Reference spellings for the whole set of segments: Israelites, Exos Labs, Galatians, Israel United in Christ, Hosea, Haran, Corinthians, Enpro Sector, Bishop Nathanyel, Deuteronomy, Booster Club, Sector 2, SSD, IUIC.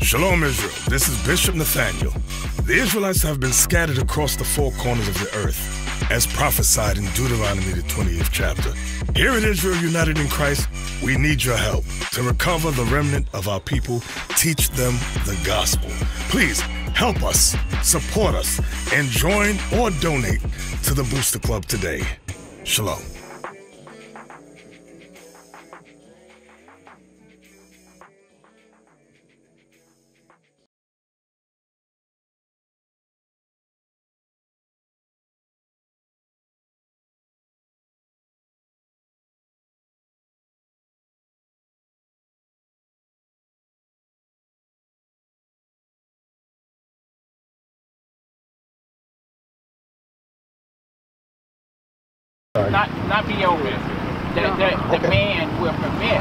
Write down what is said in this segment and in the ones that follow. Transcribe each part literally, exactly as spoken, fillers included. Shalom Israel, this is Bishop Nathanyel. The Israelites have been scattered across the four corners of the earth, as prophesied in Deuteronomy the twentieth chapter. Here at Israel United in Christ, we need your help to recover the remnant of our people, teach them the gospel. Please help us, support us, and join or donate to the Booster Club today. Shalom. Not, not be over. The, the, the okay. man will permit.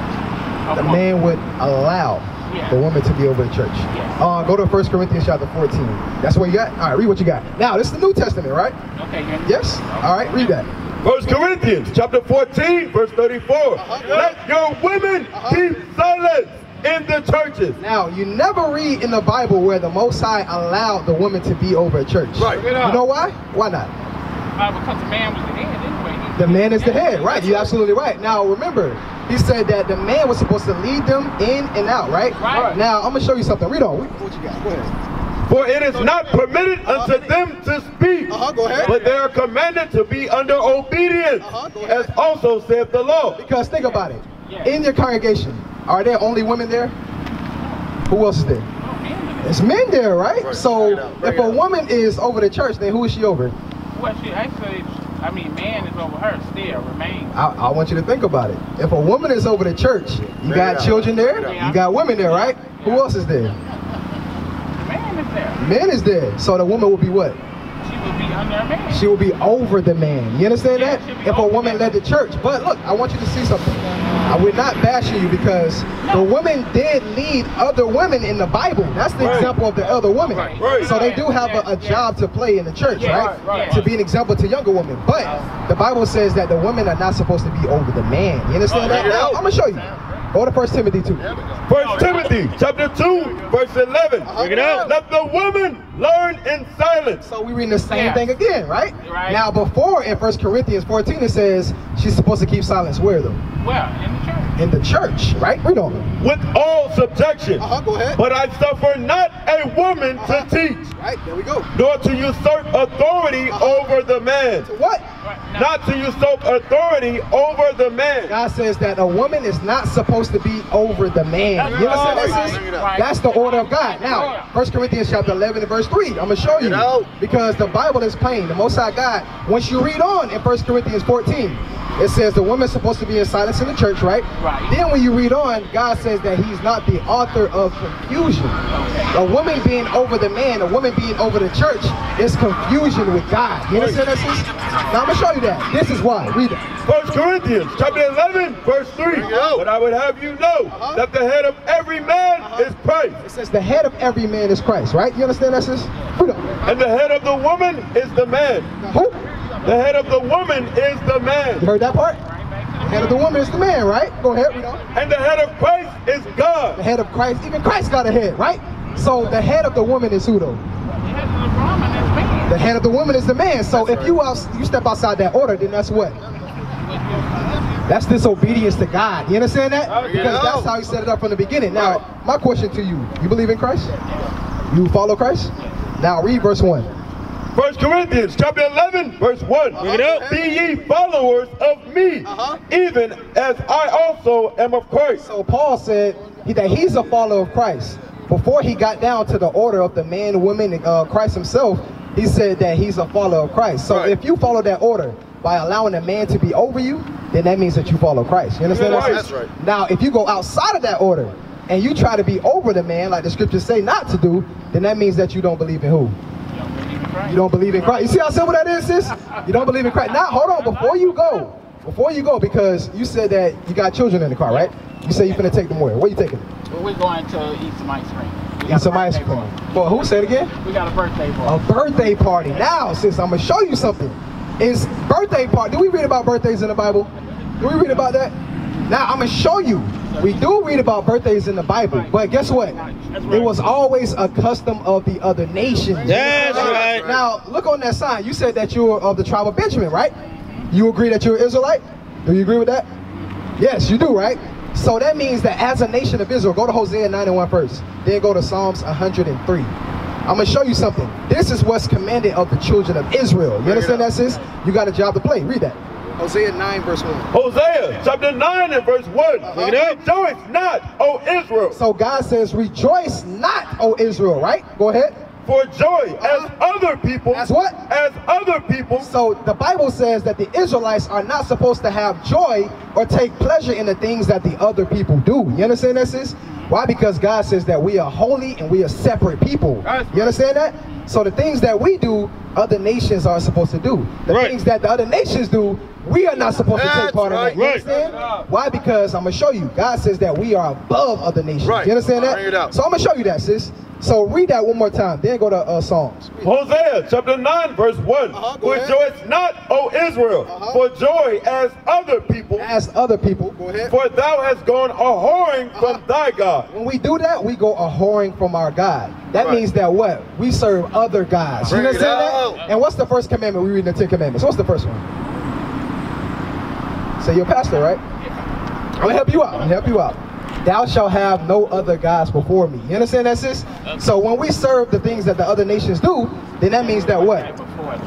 The woman. man would allow yeah. the woman to be over the church. Yes. Uh, go to First Corinthians chapter fourteen. That's what you got? All right, read what you got. Now, this is the New Testament, right? Okay. Yes? Okay. All right, read that. First Corinthians chapter fourteen, verse thirty-four. Uh-huh. Let your women uh-huh. keep silent in the churches. Now, you never read in the Bible where the Most High allowed the woman to be over a church. Right. You know why? Why not? Uh, because the man was the head. The man is the head, right? You're absolutely right. Now, remember, he said that the man was supposed to lead them in and out, right? Right. Now, I'm going to show you something. Read on. What you got? Go ahead. For it is not permitted uh-huh. unto them to speak, uh-huh. Go ahead. But they are commanded to be under obedience, uh-huh. Go ahead. As also saith the Lord. Because think about it. In your congregation, are there only women there? Who else is there? There's men there, right? Right. So, right if a woman is over the church, then who is she over? Well, she actually... I mean, man is over her still, remains. I, I want you to think about it. If a woman is over the church, you got children there, you got women there, right? Who else is there? The man is there. Man is there. So the woman will be what? She will be under a man. She will be over the man. You understand yeah, that? If a woman led the church. But look, I want you to see something. I would not bash you because no. the women did lead other women in the Bible. That's the right. example of the other women. Right. Right. So they do have a, a job to play in the church, yeah. right? Right. Right? To be an example to younger women. But the Bible says that the women are not supposed to be over the man. You understand oh, that? Now, I'm going to show you. Go to First Timothy two. First Timothy chapter two, verse eleven. Uh-huh. Check it out. Let the woman learn in silence. So we reading the same yeah. thing again, right? right? Now before in First Corinthians fourteen it says she's supposed to keep silence where though? Well, in the church. In the church, right? Read on. With all subjection. Uh-huh, go ahead. But I suffer not a woman uh-huh. to teach. Right, there we go. Nor to usurp authority uh-huh. over the man. To what? No. Not to usurp authority over the man. God says that a woman is not supposed to be over the man. You understand that? Right. That's the order of God. Now, First Corinthians chapter eleven and verse three. I'm going to show you. Because the Bible is plain. The Most High God, once you read on in First Corinthians fourteen, it says the woman's supposed to be in silence in the church, right? Right. Then when you read on, God says that he's not the author of confusion. Okay. A woman being over the man, a woman being over the church is confusion with God. You understand that, sis? Now, I'm going to show you that. This is why. Read it. First Corinthians chapter eleven, verse three. But I would have you know uh-huh. that the head of every man uh-huh. is Christ. It says the head of every man is Christ, right? You understand that, sis? Read it. And the head of the woman is the man. Who? The head of the woman is the man. You heard that part? The head of the woman is the man, right? Go ahead. Read on. And the head of Christ is God. The head of Christ, even Christ got a head, right? So the head of the woman is who, though? The head of the woman is man. The head of the woman is the man. So that's if right. you out, you step outside that order, then that's what? That's disobedience to God. You understand that? Because that's how he set it up from the beginning. Now, my question to you, you believe in Christ? You follow Christ? Now read verse one. First Corinthians chapter eleven, verse one. Uh-huh. Be ye followers of me, uh-huh. even as I also am of Christ. So Paul said that he's a follower of Christ. Before he got down to the order of the man, woman, uh, Christ himself, he said that he's a follower of Christ. So right. if you follow that order, by allowing a man to be over you, then that means that you follow Christ. You understand what I'm saying? That's right. Now, if you go outside of that order and you try to be over the man, like the scriptures say not to do, then that means that you don't believe in who? You don't believe in Christ. You see how simple that is, sis? You don't believe in Christ. Now, hold on, before you go, before you go, because you said that you got children in the car, right? You say you're going to take them where? Where are you taking them? Well, we're going to eat some ice cream. Eat some ice cream. Well, who said it again? We got a birthday party. A birthday party. Now, sis, I'm going to show you something. It's birthday party. Do we read about birthdays in the Bible? Do we read about that? Now, I'm going to show you. We do read about birthdays in the Bible, but guess what? It was always a custom of the other nations. That's right. Now, look on that sign. You said that you were of the tribe of Benjamin, right? You agree that you're an Israelite? Do you agree with that? Yes, you do, right? So that means that as a nation of Israel, go to Hosea nine and one first, then go to Psalms one hundred and three. I'm going to show you something. This is what's commanded of the children of Israel. You understand that, sis? You got a job to play. Read that. Hosea nine verse one. Hosea chapter nine and verse one. Uh-huh. Rejoice not, O Israel. So God says, rejoice not, O Israel, right? Go ahead. For joy uh-huh. as other people. As what? As other people. So the Bible says that the Israelites are not supposed to have joy or take pleasure in the things that the other people do. You understand that, sis? Why? Because God says that we are holy and we are separate people. That's you understand that? So the things that we do, other nations are supposed to do. The right. things that the other nations do, we are not supposed That's to take part right. in that. You understand? Right. Why? Because I'm going to show you. God says that we are above other nations. Right. You understand that? Bring it out. So I'm going to show you that, sis. So read that one more time. Then go to uh, Psalms. Read. Hosea chapter nine verse one. Uh-huh, Rejoice not, O Israel, uh-huh. for joy as other people. As other people. Go ahead. For thou hast gone a-whoring uh-huh. from thy God. When we do that, we go a-whoring from our God. That right. means that what? We serve other gods. You understand that? And what's the first commandment? We read the Ten Commandments. What's the first one? So you're a pastor, right? Yeah. I'm gonna help you out. I'm gonna help you out. Thou shalt have no other gods before me. You understand that, sis? So when we serve the things that the other nations do, then that means that what?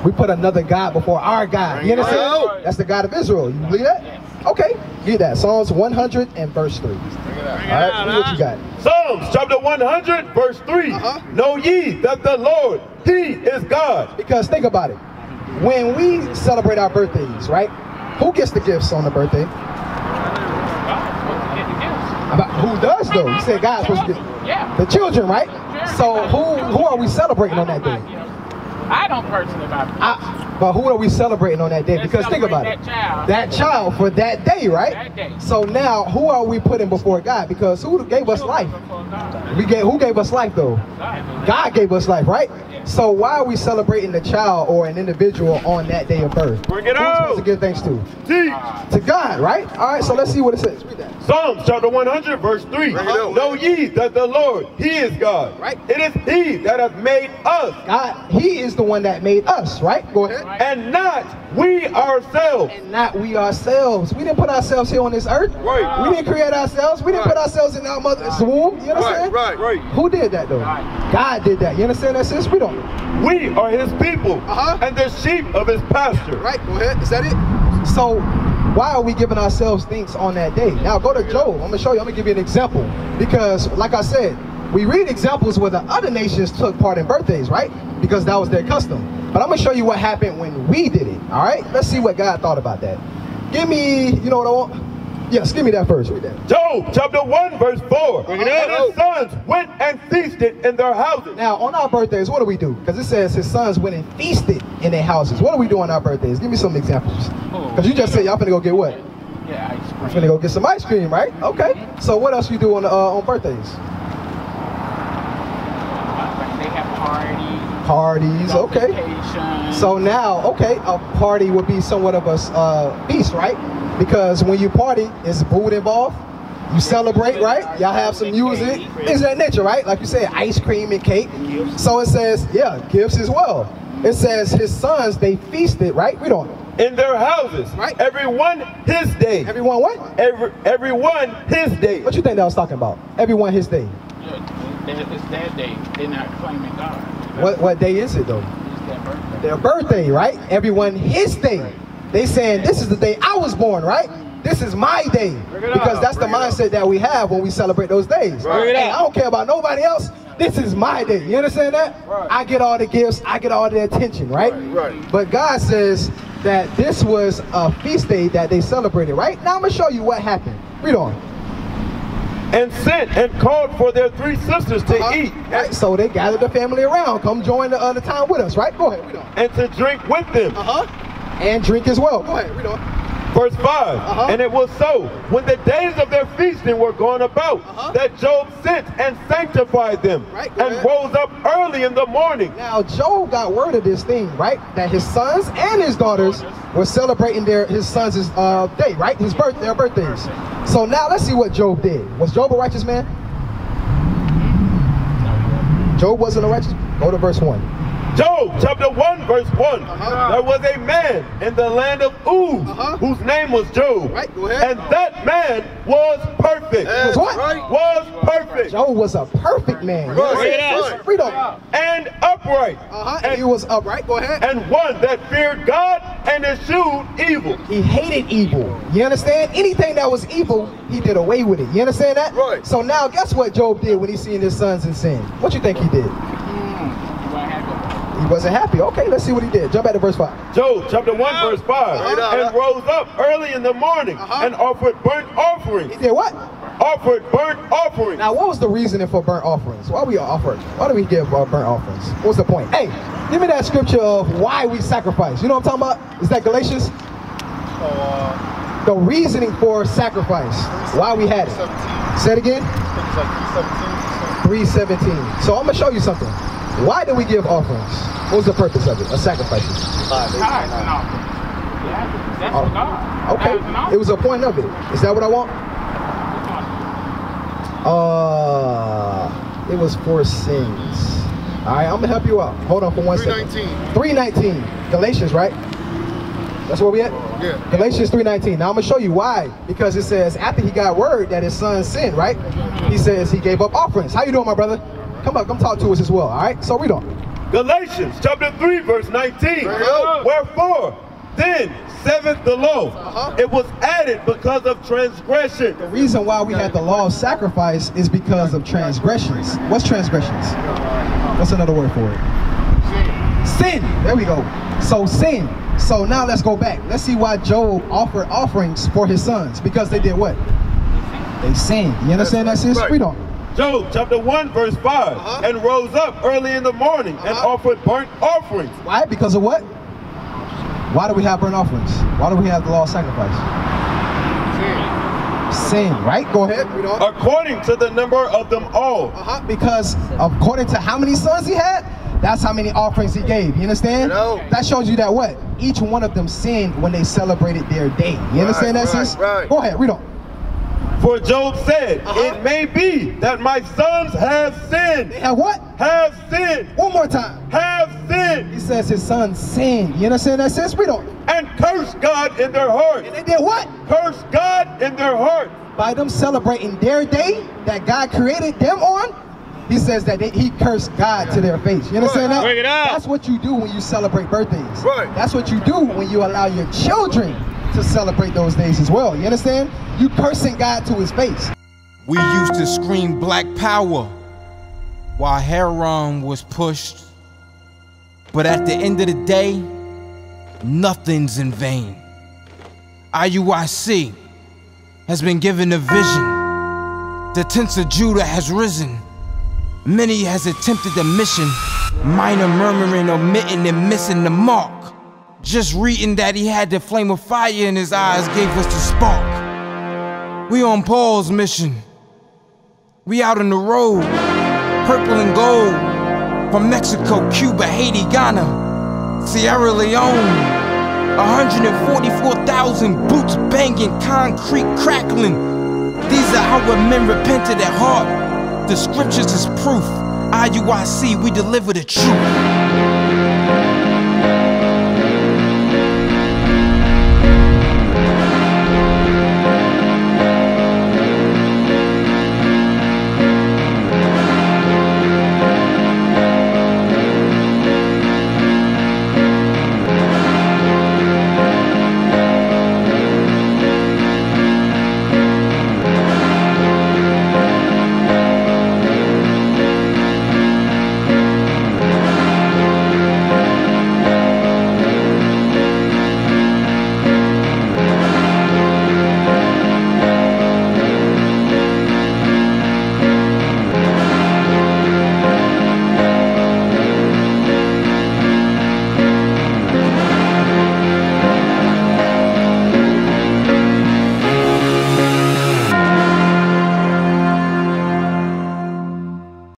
We put another God before our God. You understand? That? That's the God of Israel. You believe that? Okay. Read that. Psalms one hundred and verse three. All right. Read what you got. Psalms chapter one hundred verse three. Uh-huh. Know ye that the Lord, He is God. Because think about it. When we celebrate our birthdays, right? Who gets the gifts on the birthday? Who does though? You said God's supposed to get the children, right? So who who are we celebrating on that day? I don't personally buy gifts. But who are we celebrating on that day? Because think about it. That child for that day, right? So now who are we putting before God? Because who gave us life? We gave who gave us life though? God gave us life, right? So why are we celebrating the child or an individual on that day of birth? Bring it out. Who's supposed to give thanks to? Teach. To God, right? All right, so let's see what it says. Read that. Psalms chapter one hundred, verse three. Know ye that the Lord, He is God. Right. It is He that hath made us. God, He is the one that made us, right? Go ahead. Right. And not we ourselves. And not we ourselves. We didn't put ourselves here on this earth. Right. We didn't create ourselves. We didn't right. put ourselves in our mother's womb. You understand? Right, right, right. Who did that, though? Right. God did that. You understand that, sis? We don't. We are His people uh-huh. and the sheep of His pasture. Right, go ahead. Is that it? So why are we giving ourselves things on that day? Now go to Job. I'm going to show you. I'm going to give you an example. Because like I said, we read examples where the other nations took part in birthdays, right? Because that was their custom. But I'm going to show you what happened when we did it. All right? Let's see what God thought about that. Give me, you know what I want? Yes, give me that verse. Read that. Job chapter one verse four. Bring it up. And his sons went and feasted in their houses. Now, on our birthdays, what do we do? Because it says his sons went and feasted in their houses. What do we do on our birthdays? Give me some examples. Because you just said y'all finna go get what? Yeah, ice cream. We're finna go get some ice cream, right? Okay. So what else we do on uh, on birthdays? They have parties. Parties. Okay. So now, okay, a party would be somewhat of a uh, feast, right? Because when you party, it's food involved. You celebrate, right? Y'all have some music. Things of that nature, right? Like you said, ice cream and cake. So it says, yeah, gifts as well. It says his sons, they feasted, right? We don't know. In their houses, right? Everyone his day. Everyone what? Every, everyone his day. What you think that was talking about? Everyone his day. Yeah, it's their day. They're not claiming God. What, what day is it, though? It's their birthday. Their birthday, right? Everyone his day. They saying, this is the day I was born, right? This is my day. Because that's the mindset that we have when we celebrate those days. Hey, I don't care about nobody else. This is my day. You understand that? Right. I get all the gifts. I get all the attention, right? Right. But God says, that this was a feast day that they celebrated, right? Now I'm going to show you what happened. Read on. And sent and called for their three sisters to uh, eat. Right, so they gathered the family around. Come join the other time with us, right? Go ahead, read on. And to drink with them. Uh-huh. And drink as well. Go ahead, read on. Verse five, uh-huh. And it was so, when the days of their feasting were gone about, uh-huh. that Job sent and sanctified them, right, and ahead. rose up early in the morning. Now Job got word of this thing, right? That his sons and his daughters were celebrating their his sons' uh, day, right? His birth, their birthdays. So now let's see what Job did. Was Job a righteous man? Job wasn't a righteous man. Go to verse one. Job chapter one verse one. Uh-huh. There was a man in the land of Uz, uh-huh. whose name was Job. Right, go ahead. And that man was perfect. That's what? Right. Was perfect. Job was a perfect man. Yes. Freedom. And upright. Uh-huh. And he was upright. Go ahead. And one that feared God and eschewed evil. He hated evil. You understand? Anything that was evil, he did away with it. You understand that? Right. So now guess what Job did when he seen his sons in sin? What you think he did? He wasn't happy. Okay, let's see what he did. Jump back to verse five. Job chapter one, oh. verse five. Uh-huh. And rose up early in the morning uh-huh. and offered burnt offerings. He did what? Offered burnt offerings. Now, what was the reasoning for burnt offerings? Why we offered? Why do we give uh, burnt offerings? What's the point? Hey, give me that scripture of why we sacrifice. You know what I'm talking about? Is that Galatians? So, uh, the reasoning for sacrifice. Why we had it. Say it again. It's like three seventeen. So I'm going to show you something. Why do we give offerings? What was the purpose of it? A sacrifice. God. That's for God. Okay. It was a point of it. Is that what I want? Uh, it was for sins. All right, I'm gonna help you out. Hold on for one second. three nineteen. three nineteen. Galatians, right? That's where we at? Yeah. Galatians three nineteen. Now I'm going to show you why. Because it says after he got word that his son sinned, right? He says he gave up offerings. How you doing, my brother? Come up, come talk to us as well, all right? So read on. Galatians chapter three, verse nineteen. Uh-huh. Wherefore, then, seventh the law, uh-huh. it was added because of transgression. The reason why we had the law of sacrifice is because of transgressions. What's transgressions? What's another word for it? Sin. Sin. There we go. So sin. So now let's go back. Let's see why Job offered offerings for his sons. Because they did what? They sinned. You understand that, sis? Read on. Job chapter one verse five, uh-huh. and rose up early in the morning uh-huh. and offered burnt offerings. Why? Because of what? Why do we have burnt offerings? Why do we have the law of sacrifice? Sin. Sin, right? Go ahead. According to the number of them all. Uh-huh. Because according to how many sons he had, that's how many offerings he gave. You understand? Hello. That shows you that what? Each one of them sinned when they celebrated their day. You understand right, that, right, sis? Right. Go ahead, read on. For Job said, uh-huh. it may be that my sons have sinned. They have what? Have sinned. One more time. Have sinned. He says his sons sinned. You understand that, sis? We don't. And cursed God in their heart. And they did what? Cursed God in their heart. By them celebrating their day that God created them on, he says that they, he cursed God to their face. You understand right. that? Bring it out. That's what you do when you celebrate birthdays. Right. That's what you do when you allow your children to celebrate those days as well. You understand? You cursing God to his face. We used to scream black power while Haran was pushed. But at the end of the day, nothing's in vain. I U I C has been given a vision. The tents of Judah has risen. Many has attempted the mission, minor murmuring, omitting, and missing the mark. Just reading that he had the flame of fire in his eyes gave us the spark. We on Paul's mission. We out on the road, purple and gold. From Mexico, Cuba, Haiti, Ghana, Sierra Leone. one hundred forty-four thousand boots banging, concrete crackling. These are how men repented at heart. The scriptures is proof. I U I C, we deliver the truth.